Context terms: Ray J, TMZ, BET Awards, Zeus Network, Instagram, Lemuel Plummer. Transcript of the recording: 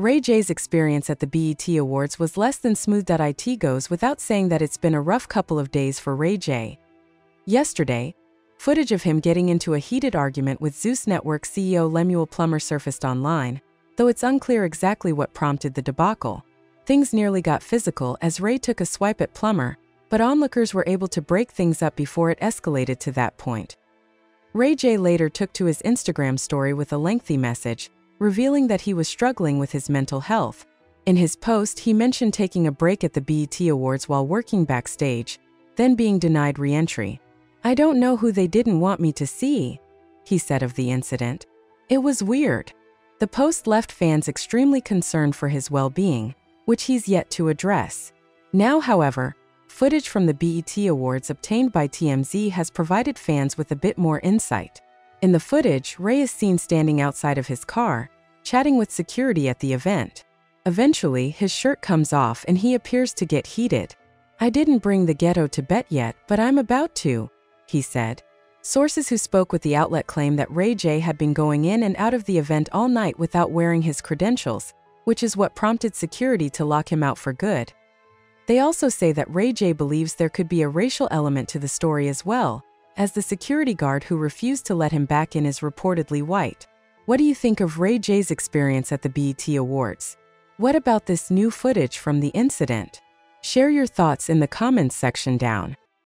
Ray J's experience at the BET Awards was less than smooth. It goes without saying that it's been a rough couple of days for Ray J. Yesterday, footage of him getting into a heated argument with Zeus Network CEO Lemuel Plummer surfaced online, though it's unclear exactly what prompted the debacle. Things nearly got physical as Ray took a swipe at Plummer, but onlookers were able to break things up before it escalated to that point. Ray J later took to his Instagram story with a lengthy message, revealing that he was struggling with his mental health. In his post, he mentioned taking a break at the BET Awards while working backstage, then being denied re-entry. "I don't know who they didn't want me to see," he said of the incident. "It was weird." The post left fans extremely concerned for his well-being, which he's yet to address. Now, however, footage from the BET Awards obtained by TMZ has provided fans with a bit more insight. In the footage, Ray is seen standing outside of his car, chatting with security at the event. Eventually, his shirt comes off and he appears to get heated. "I didn't bring the ghetto to BET yet, but I'm about to," he said. Sources who spoke with the outlet claim that Ray J had been going in and out of the event all night without wearing his credentials, which is what prompted security to lock him out for good. They also say that Ray J believes there could be a racial element to the story as well, as the security guard who refused to let him back in is reportedly white. What do you think of Ray J's experience at the BET Awards? What about this new footage from the incident? Share your thoughts in the comments section down.